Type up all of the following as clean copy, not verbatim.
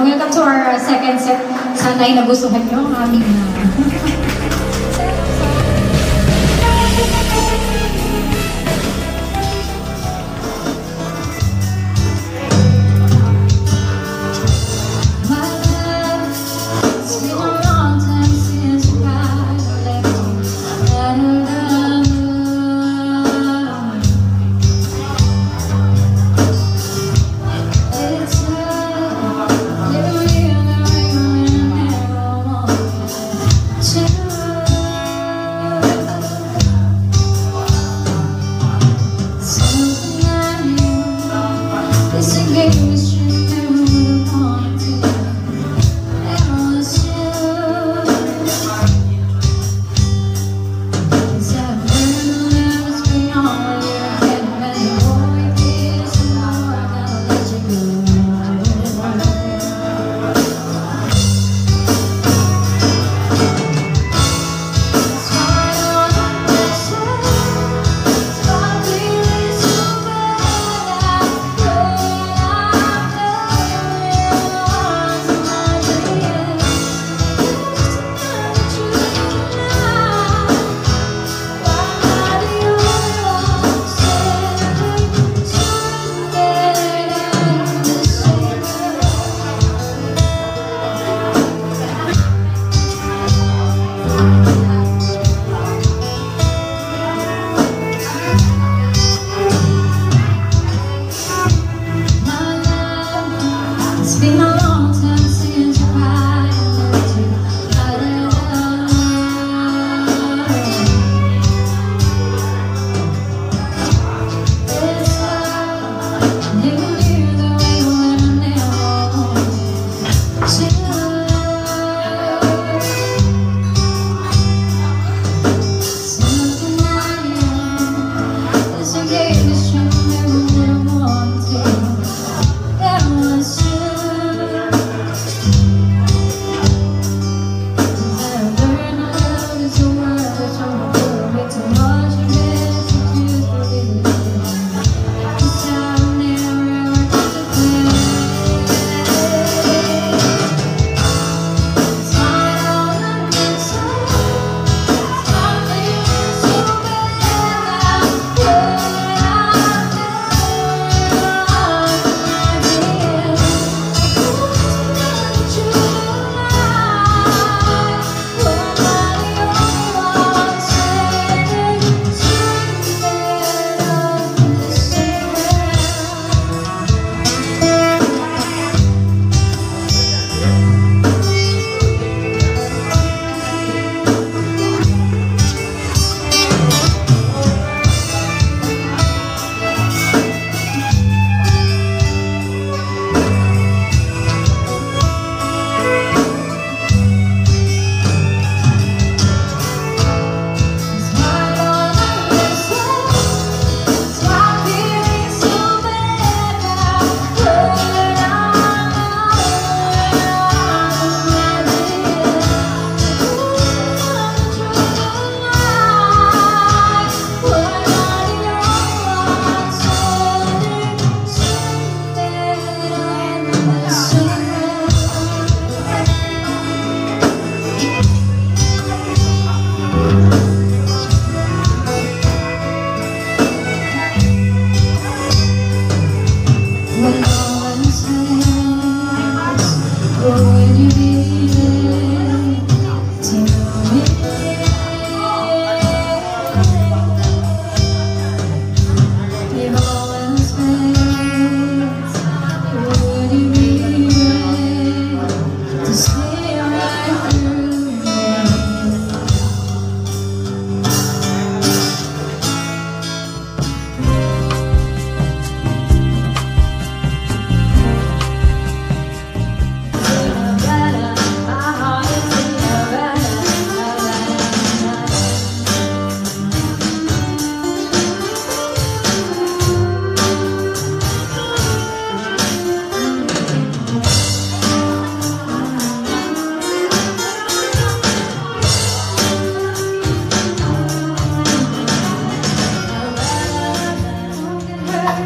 Welcome to our second set. Sana ay nagustuhan nyo ang aming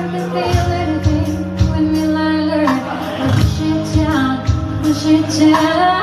I feel everything when we lie there. I push it down. you down.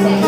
Adele.